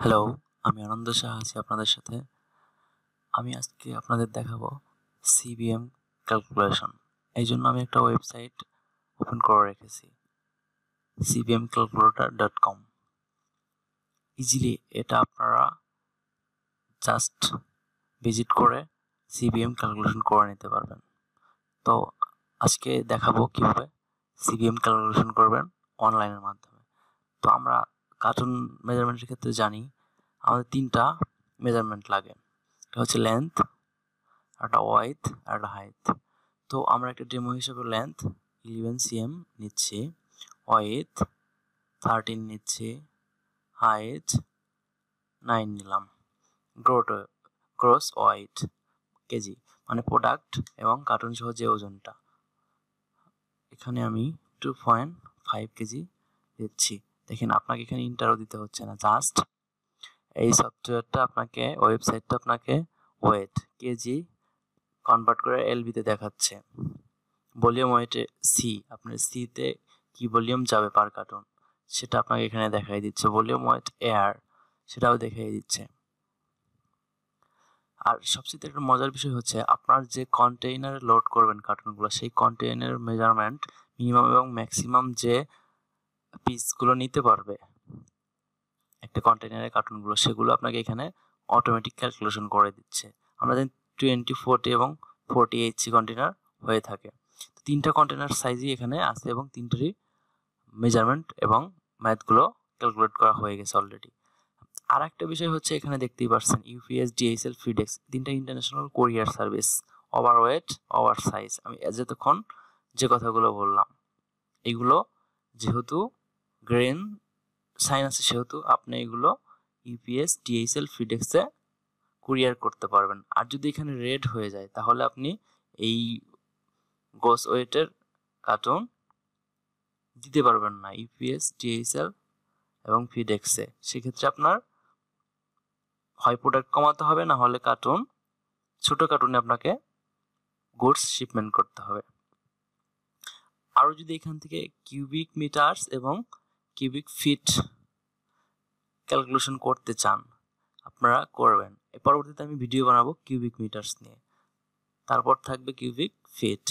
Hello, আমি আনন্দ শাহা আছি আপনাদের সাথে। আমি আজকে আপনাদের দেখাবো সিবিএম ক্যালকুলেশন। এই জন্য আমি একটা ওয়েবসাইট ওপেন করে রেখেছি, cbmCalculator.com। ইজিলি এটা আপনারা জাস্ট ভিজিট করে সিবিএম ক্যালকুলেশন করে নিতে পারবেন। তো আজকে দেখাবো কীভাবে সিবিএম ক্যালকুলেশন করবেন অনলাইনের মাধ্যমে। তো আমরা কার্টুন মেজারমেন্টের ক্ষেত্রে জানি আমাদের তিনটা মেজারমেন্ট লাগে, এটা হচ্ছে লেন্থ, একটা ওয়াইড, একটা হাইট। তো আমরা একটা ডেমো হিসেবে লেন্থ 11 cm নিচ্ছি, ওয়াইড 13 নিচ্ছি, হাইট 9 নিলাম, গ্রস ওয়াইড কেজি মানে প্রোডাক্ট এবং কার্টুন সহ যে ওজনটা, এখানে আমি 2.5 কেজি দিচ্ছি। দেখেন, আপনাকে এখানে ইন্টারও দিতে হচ্ছে না, জাস্ট এই সফটওয়্যারটা আপনাকে, ওয়েবসাইটটা আপনাকে ওয়েট কেজি কনভার্ট করে এলবিতে দেখাচ্ছে। ভলিউম ওয়েটে সি, আপনার সিতে কি ভলিউম যাবে পার কার্টুন সেটা আপনাকে এখানে দেখাই দিচ্ছে, ভলিউম ওয়েট এয়ার সেটাও দেখাই দিচ্ছে। আর সবচেয়ে একটা মজার বিষয় হচ্ছে আপনার যে কন্টেইনারে লোড করবেন কার্টুনগুলো, সেই কন্টেইনারের মেজারমেন্ট মিনিমাম এবং ম্যাক্সিমাম যে পিসগুলো নিতে পারবে একটা কন্টেইনারে কার্টুনগুলো, সেগুলো আপনাকে এখানে অটোমেটিক ক্যালকুলেশন করে দিচ্ছে। আমরা জানি 20, 40 এবং 40 HC কন্টেইনার হয়ে থাকে। তো তিনটা কন্টেইনার সাইজই এখানে আছে এবং তিনটেরই মেজারমেন্ট এবং ম্যাথগুলো ক্যালকুলেট করা হয়ে গেছে অলরেডি। আর একটা বিষয় হচ্ছে এখানে দেখতেই পাচ্ছেন ইউপিএস, ডিএইচএল, ফিডেক্স, তিনটা international courier service, overweight, over size. আমি যতক্ষণ যে কথাগুলো বললাম এগুলো যেহেতু গ্রেন সাইন আছে সেহেতু আপনি এগুলো ইউপিএস, ডিএইচএল, ফিডেক্সে কুরিয়ার করতে পারবেন। আর যদি এখানে রেড হয়ে যায় তাহলে আপনি এই গোস ওয়েটের কার্টুন দিতে পারবেন না ইউপিএস, ডিএইচএল এবং ফিডেক্সে। সেক্ষেত্রে আপনার হয় প্রোডাক্ট কমাতে হবে, না হলে কার্টুন, ছোটো কার্টুনে আপনাকে গুডস শিপমেন্ট করতে হবে। আরও যদি এখান থেকে কিউবিক মিটার্স এবং কিউবিক ফিট ক্যালকুলেশন করতে চান আপনারা করবেন। এর পরবর্তীতে আমি ভিডিও বানাবো কিউবিক মিটার্স নিয়ে, তারপর থাকবে কিউবিক ফিট।